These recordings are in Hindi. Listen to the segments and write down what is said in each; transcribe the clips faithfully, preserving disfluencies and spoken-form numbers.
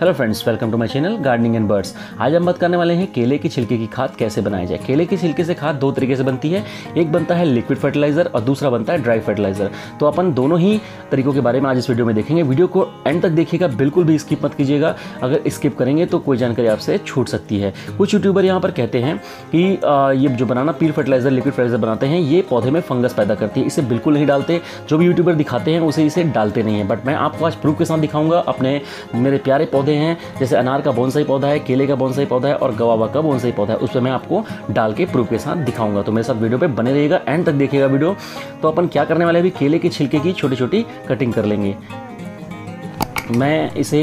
Hello friends, welcome to my channel gardening and birds. आज हम बात करने वाले हैं केले की छिलके की खाद कैसे बनाई जाए। केले के छिलके से खाद दो तरीके से बनती है, एक बनता है लिक्विड फर्टिलाइजर और दूसरा बनता है ड्राई फर्टिलाइजर। तो अपन दोनों ही तरीकों के बारे में आज इस वीडियो में देखेंगे। वीडियो को एंड तक देखिएगा, बिल्कुल भी स्किप मत कीजिएगा। अगर स्किप करेंगे तो कोई जानकारी आपसे छूट सकती है। कुछ यूट्यूबर यहाँ पर कहते हैं कि ये जो banana peel fertiliser liquid fertiliser बनाते हैं ये पौधे में फंगस पैदा करती है, इसे बिल्कुल नहीं डालते। जो भी यूट्यूबर दिखाते हैं उसे इसे डालते नहीं है, बट मैं आपको आज प्रूफ के साथ दिखाऊंगा। अपने मेरे प्यारे पौधे हैं, जैसे अनार का बोनसाई पौधा है, केले का बोनसाई पौधा है और गवावा का बोनसाई पौधा है, उस पर मैं आपको डाल के प्रूफ के साथ दिखाऊंगा। तो मेरे साथ वीडियो पे बने रहिएगा, एंड तक देखिएगा वीडियो। तो अपन क्या करने वाले हैं, अभी केले के छिलके की छोटी छोटी कटिंग कर लेंगे। मैं इसे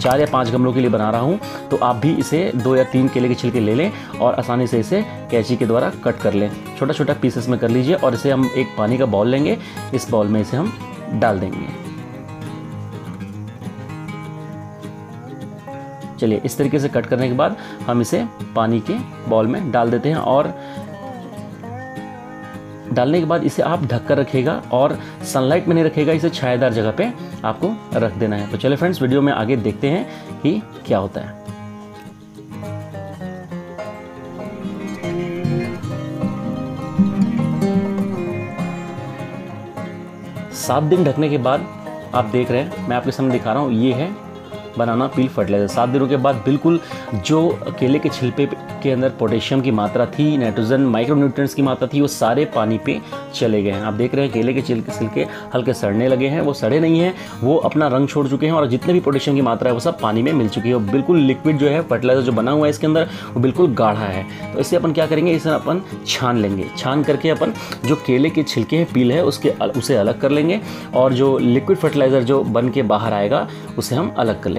चार या पाँच गमलों के लिए बना रहा हूँ, तो आप भी इसे दो या तीन केले के छिलके ले लें और आसानी से इसे कैंची के द्वारा कट कर लें, छोटा छोटा पीसेस में कर लीजिए। और इसे हम एक पानी का बाउल लेंगे, इस बाउल में इसे हम डाल देंगे। चलिए, इस तरीके से कट करने के बाद हम इसे पानी के बाउल में डाल देते हैं। और डालने के बाद इसे आप ढककर रखिएगा और सनलाइट में नहीं रखिएगा, इसे छायादार जगह पे आपको रख देना है। तो चलिए फ्रेंड्स, वीडियो में आगे देखते हैं कि क्या होता है। सात दिन ढकने के बाद आप देख रहे हैं, मैं आपके सामने दिखा रहा हूँ, ये है बनाना पील फर्टिलाइजर। सात दिनों के बाद बिल्कुल जो केले के छिलके के अंदर पोटेशियम की मात्रा थी, नाइट्रोजन माइक्रोन्यूट्रिएंट्स की मात्रा थी, वो सारे पानी पे चले गए हैं। आप देख रहे हैं केले के छिलके छिलके हल्के सड़ने लगे हैं, वो सड़े नहीं हैं, वो अपना रंग छोड़ चुके हैं और जितने भी पोटेशियम की मात्रा है वो सब पानी में मिल चुकी है। बिल्कुल लिक्विड जो है फर्टिलाइजर जो बना हुआ है इसके अंदर वो बिल्कुल गाढ़ा है। तो इसे अपन क्या करेंगे, इसे अपन छान लेंगे। छान करके अपन जो केले के छिलके हैं, पील है, उसके उसे अलग कर लेंगे और जो लिक्विड फर्टिलाइजर जो बन के बाहर आएगा उसे हम अलग कर लेंगे।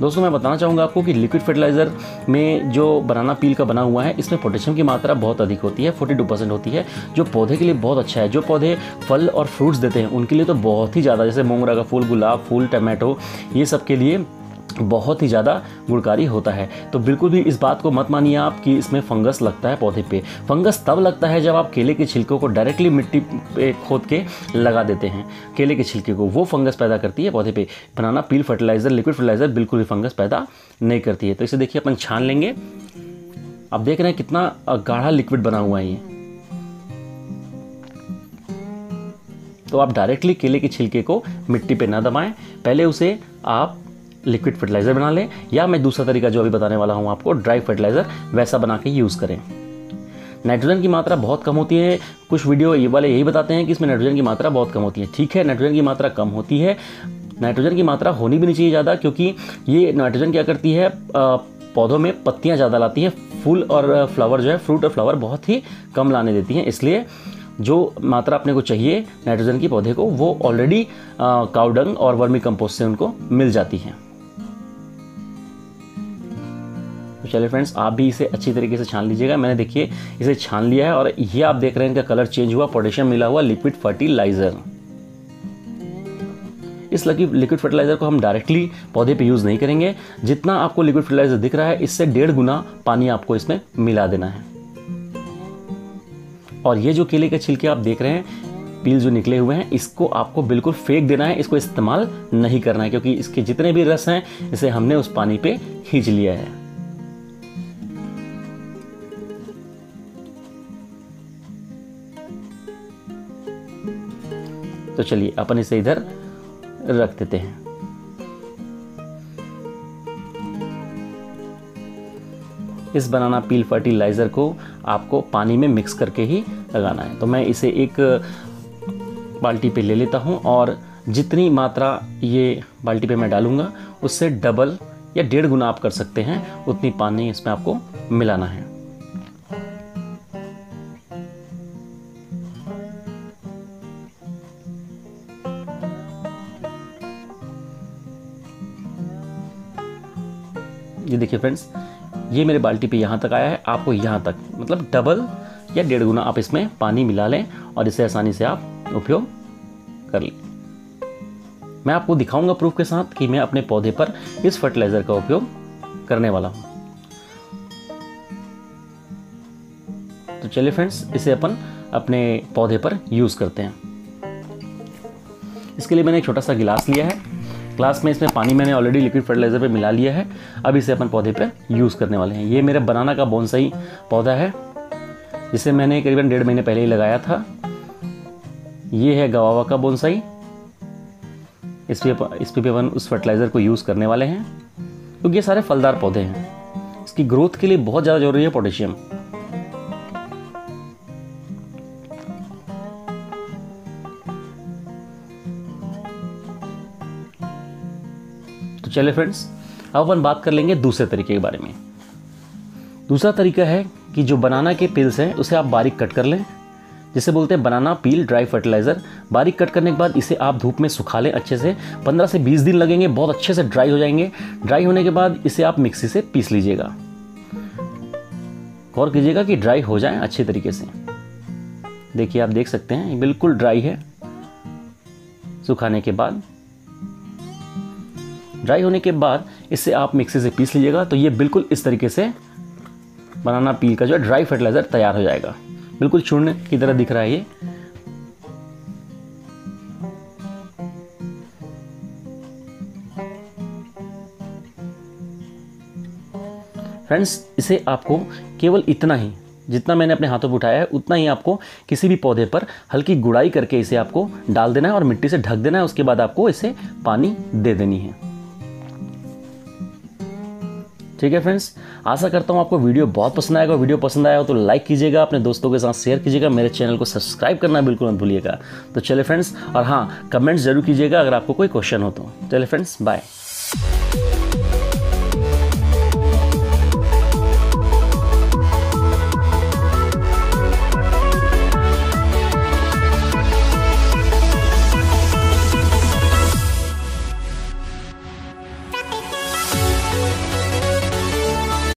दोस्तों, मैं बताना चाहूँगा आपको कि लिक्विड फर्टिलाइजर में जो बनाना पील का बना हुआ है इसमें पोटेशियम की मात्रा बहुत अधिक होती है, बयालीस परसेंट होती है, जो पौधे के लिए बहुत अच्छा है। जो पौधे फल और फ्रूट्स देते हैं उनके लिए तो बहुत ही ज़्यादा, जैसे मोंगरा का फूल, गुलाब फूल, टमाटो, ये सब के लिए बहुत ही ज़्यादा गुणकारी होता है। तो बिल्कुल भी इस बात को मत मानिए आप कि इसमें फंगस लगता है पौधे पे। फंगस तब लगता है जब आप केले के छिलकों को डायरेक्टली मिट्टी पे खोद के लगा देते हैं, केले के छिलके को, वो फंगस पैदा करती है पौधे पे। Banana peel fertiliser liquid fertiliser बिल्कुल भी फंगस पैदा नहीं करती है। तो इसे देखिए, अपन छान लेंगे। आप देख रहे हैं कितना गाढ़ा लिक्विड बना हुआ है ये। तो आप डायरेक्टली केले के छिलके को मिट्टी पर ना दबाएँ, पहले उसे आप लिक्विड फर्टिलाइज़र बना लें, या मैं दूसरा तरीका जो अभी बताने वाला हूँ आपको, ड्राई फर्टिलाइज़र, वैसा बना के यूज़ करें। नाइट्रोजन की मात्रा बहुत कम होती है, कुछ वीडियो ये वाले यही बताते हैं कि इसमें नाइट्रोजन की मात्रा बहुत कम होती है। ठीक है, नाइट्रोजन की मात्रा कम होती है, नाइट्रोजन की मात्रा होनी भी नहीं चाहिए ज़्यादा, क्योंकि ये नाइट्रोजन क्या करती है, पौधों में पत्तियाँ ज़्यादा लाती है, फूल और फ्लावर जो है, फ्रूट और फ्लावर बहुत ही कम लाने देती हैं। इसलिए जो मात्रा अपने को चाहिए नाइट्रोजन की पौधे को, वो ऑलरेडी काउडंग और वर्मी कंपोस्ट से उनको मिल जाती है। तो चलिए फ्रेंड्स, आप भी इसे अच्छी तरीके से छान लीजिएगा। मैंने देखिए इसे छान लिया है और ये आप देख रहे हैं इनका कलर चेंज हुआ, पोटेशियम मिला हुआ लिक्विड फर्टिलाइज़र। इस लिक्विड फर्टिलाइज़र को हम डायरेक्टली पौधे पे यूज़ नहीं करेंगे। जितना आपको लिक्विड फर्टिलाइज़र दिख रहा है इससे डेढ़ गुना पानी आपको इसमें मिला देना है। और ये जो केले के छिलके आप देख रहे हैं, पील जो निकले हुए हैं, इसको आपको बिल्कुल फेंक देना है, इसको इस्तेमाल नहीं करना है, क्योंकि इसके जितने भी रस हैं इसे हमने उस पानी पे खींच लिया है। तो चलिए अपन इसे इधर रख देते हैं। इस बनाना पील फर्टिलाइज़र को आपको पानी में मिक्स करके ही लगाना है। तो मैं इसे एक बाल्टी पे ले लेता हूँ और जितनी मात्रा ये बाल्टी पे मैं डालूँगा उससे डबल या डेढ़ गुना आप कर सकते हैं, उतनी पानी इसमें आपको मिलाना है। ये देखिए फ्रेंड्स, ये मेरे बाल्टी पे यहाँ तक आया है, आपको यहाँ तक, मतलब डबल या डेढ़ गुना आप इसमें पानी मिला लें और इसे आसानी से आप उपयोग कर लें। मैं आपको दिखाऊंगा प्रूफ के साथ कि मैं अपने पौधे पर इस फर्टिलाइज़र का उपयोग करने वाला हूँ। तो चलिए फ्रेंड्स, इसे अपन अपने पौधे पर यूज़ करते हैं। इसके लिए मैंने एक छोटा सा गिलास लिया है क्लास में इसमें पानी मैंने ऑलरेडी लिक्विड फर्टिलाइज़र पे मिला लिया है। अब इसे अपन पौधे पे यूज़ करने वाले हैं। ये मेरा बनाना का बोनसाई पौधा है जिसे मैंने करीबन डेढ़ महीने पहले ही लगाया था। ये है गवावा का बोनसाई, इस पर इस पर अपन उस फर्टिलाइज़र को यूज़ करने वाले हैं क्योंकि ये सारे फलदार पौधे हैं। इसकी ग्रोथ के लिए बहुत ज़्यादा ज़रूरी है पोटेशियम। चलिए फ्रेंड्स, अब अपन बात कर लेंगे दूसरे तरीके के बारे में। दूसरा तरीका है कि जो बनाना के पील्स हैं उसे आप बारीक कट कर लें, जिसे बोलते हैं बनाना पील ड्राई फर्टिलाइज़र। बारीक कट करने के बाद इसे आप धूप में सुखा लें अच्छे से, पंद्रह से बीस दिन लगेंगे, बहुत अच्छे से ड्राई हो जाएंगे। ड्राई होने के बाद इसे आप मिक्सी से पीस लीजिएगा, गौर कीजिएगा कि ड्राई हो जाए अच्छे तरीके से। देखिए आप देख सकते हैं बिल्कुल ड्राई है। सुखाने के बाद, ड्राई होने के बाद इसे आप मिक्सी से पीस लीजिएगा। तो ये बिल्कुल इस तरीके से बनाना पील का जो है ड्राई फर्टिलाइज़र तैयार हो जाएगा। बिल्कुल चूर्ण की तरह दिख रहा है ये। फ्रेंड्स, इसे आपको केवल इतना ही, जितना मैंने अपने हाथों पर उठाया है उतना ही आपको किसी भी पौधे पर हल्की गुड़ाई करके इसे आपको डाल देना है और मिट्टी से ढक देना है। उसके बाद आपको इसे पानी दे देनी है। ठीक है फ्रेंड्स, आशा करता हूँ आपको वीडियो बहुत पसंद आएगा। वीडियो पसंद आया हो तो लाइक कीजिएगा, अपने दोस्तों के साथ शेयर कीजिएगा, मेरे चैनल को सब्सक्राइब करना बिल्कुल मत भूलिएगा। तो चले फ्रेंड्स, और हाँ, कमेंट्स जरूर कीजिएगा अगर आपको कोई क्वेश्चन हो तो। चले फ्रेंड्स, बाय।